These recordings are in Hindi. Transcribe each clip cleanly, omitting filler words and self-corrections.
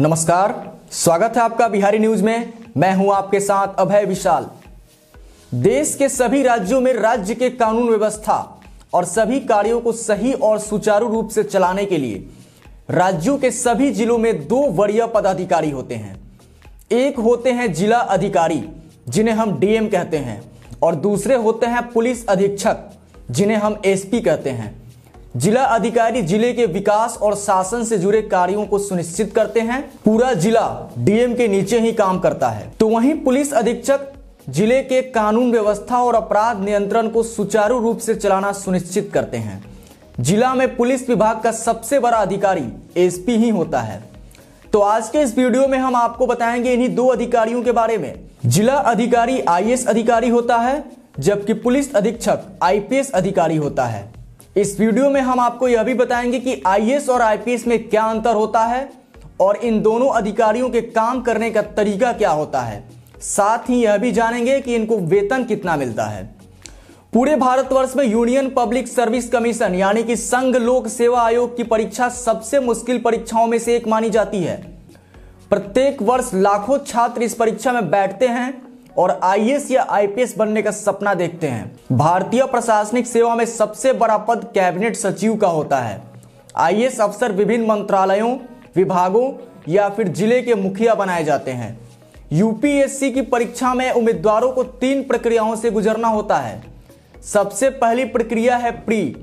नमस्कार, स्वागत है आपका बिहारी न्यूज में। मैं हूं आपके साथ अभय विशाल। देश के सभी राज्यों में राज्य के कानून व्यवस्था और सभी कार्यों को सही और सुचारू रूप से चलाने के लिए राज्यों के सभी जिलों में दो वरीय पदाधिकारी होते हैं। एक होते हैं जिला अधिकारी, जिन्हें हम डीएम कहते हैं, और दूसरे होते हैं पुलिस अधीक्षक, जिन्हें हम एसपी कहते हैं। जिला अधिकारी जिले के विकास और शासन से जुड़े कार्यों को सुनिश्चित करते हैं। पूरा जिला डीएम के नीचे ही काम करता है। तो वहीं पुलिस अधीक्षक जिले के कानून व्यवस्था और अपराध नियंत्रण को सुचारू रूप से चलाना सुनिश्चित करते हैं। जिला में पुलिस विभाग का सबसे बड़ा अधिकारी एसपी ही होता है। तो आज के इस वीडियो में हम आपको बताएंगे इन्हीं दो अधिकारियों के बारे में। जिला अधिकारी IAS अधिकारी होता है, जबकि पुलिस अधीक्षक IPS अधिकारी होता है। इस वीडियो में हम आपको यह भी बताएंगे कि IAS और IPS में क्या अंतर होता है और इन दोनों अधिकारियों के काम करने का तरीका क्या होता है। साथ ही यह भी जानेंगे कि इनको वेतन कितना मिलता है। पूरे भारतवर्ष में यूनियन पब्लिक सर्विस कमीशन यानी कि संघ लोक सेवा आयोग की परीक्षा सबसे मुश्किल परीक्षाओं में से एक मानी जाती है। प्रत्येक वर्ष लाखों छात्र इस परीक्षा में बैठते हैं और IAS या IPS बनने का सपना देखते हैं। भारतीय प्रशासनिक सेवा में सबसे बड़ा पद कैबिनेट सचिव का होता है। IAS अफसर विभिन्न मंत्रालयों, विभागों या फिर जिले के मुखिया बनाए जाते हैं। UPSC की परीक्षा में उम्मीदवारों को तीन प्रक्रियाओं से गुजरना होता है। सबसे पहली प्रक्रिया है प्री,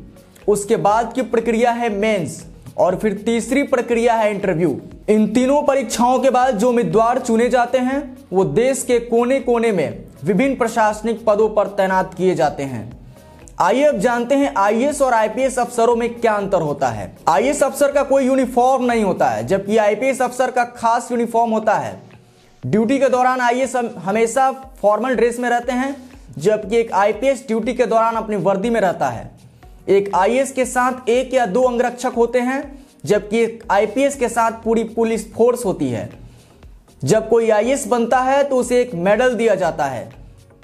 उसके बाद की प्रक्रिया है मेंस, और फिर तीसरी प्रक्रिया है इंटरव्यू। इन तीनों परीक्षाओं के बाद जो उम्मीदवार चुने जाते हैं वो देश के कोने कोने में विभिन्न प्रशासनिक पदों पर तैनात किए जाते हैं। आइए अब जानते हैं IAS और IPS अफसरों में क्या अंतर होता है। IAS अफसर का कोई यूनिफॉर्म नहीं होता है, जबकि IPS अफसर का खास यूनिफॉर्म होता है। ड्यूटी के दौरान IAS हमेशा फॉर्मल ड्रेस में रहते हैं, जबकि एक IPS ड्यूटी के दौरान अपनी वर्दी में रहता है। एक IAS के साथ एक या दो अंगरक्षक होते हैं, जबकि एक IPS के साथ पूरी पुलिस फोर्स होती है। जब कोई IAS बनता है तो उसे एक मेडल दिया जाता है,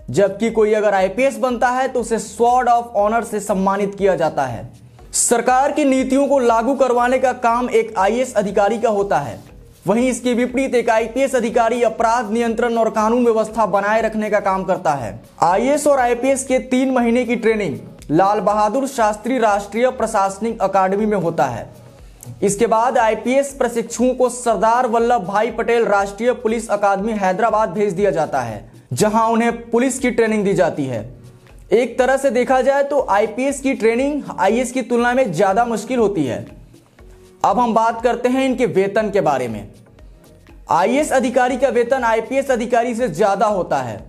जबकि कोई अगर IPS बनता है तो उसे स्वॉर्ड ऑफ ऑनर से सम्मानित किया जाता है। सरकार की नीतियों को लागू करवाने का काम एक IAS अधिकारी का होता है। वहीं इसके विपरीत एक IPS अधिकारी अपराध नियंत्रण और कानून व्यवस्था बनाए रखने का काम करता है। IAS और IPS के 3 महीने की ट्रेनिंग लाल बहादुर शास्त्री राष्ट्रीय प्रशासनिक अकादमी में होता है। इसके बाद IPS प्रशिक्षुओं को सरदार वल्लभ भाई पटेल राष्ट्रीय पुलिस अकादमी हैदराबाद भेज दिया जाता है, जहां उन्हें पुलिस की ट्रेनिंग दी जाती है। एक तरह से देखा जाए तो IPS की ट्रेनिंग IAS की तुलना में ज़्यादा मुश्किल होती है। अब हम बात करते हैं इनके वेतन के बारे में। IAS अधिकारी का वेतन IPS अधिकारी से ज़्यादा होता है।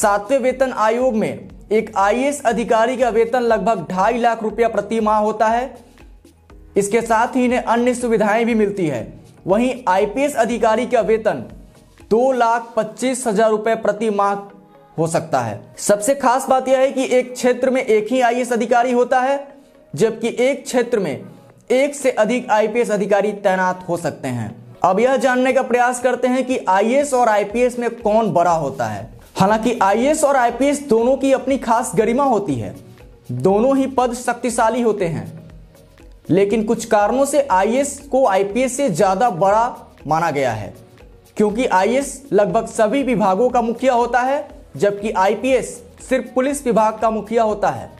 7वें वेतन आयोग में एक IAS अधिकारी का वेतन लगभग 2.5 लाख रुपया प्रति माह होता है। इसके साथ ही इन्हें अन्य सुविधाएं भी मिलती है। वहीं IPS अधिकारी का वेतन 2,25,000 रुपये प्रति माह हो सकता है। सबसे खास बात यह है कि एक क्षेत्र में एक ही IAS अधिकारी होता है, जबकि एक क्षेत्र में एक से अधिक IPS अधिकारी तैनात हो सकते हैं। अब यह जानने का प्रयास करते हैं कि IAS और IPS में कौन बड़ा होता है। हालांकि IAS और IPS दोनों की अपनी खास गरिमा होती है। दोनों ही पद शक्तिशाली होते हैं, लेकिन कुछ कारणों से IAS को IPS से ज़्यादा बड़ा माना गया है, क्योंकि IAS लगभग सभी विभागों का मुखिया होता है, जबकि IPS सिर्फ पुलिस विभाग का मुखिया होता है।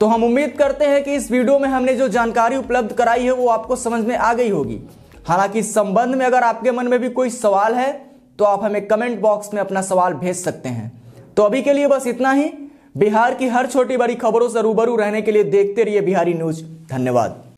तो हम उम्मीद करते हैं कि इस वीडियो में हमने जो जानकारी उपलब्ध कराई है वो आपको समझ में आ गई होगी। हालांकि इस संबंध में अगर आपके मन में भी कोई सवाल है तो आप हमें कमेंट बॉक्स में अपना सवाल भेज सकते हैं। तो अभी के लिए बस इतना ही। बिहार की हर छोटी बड़ी खबरों से रूबरू रहने के लिए देखते रहिए बिहारी न्यूज। धन्यवाद।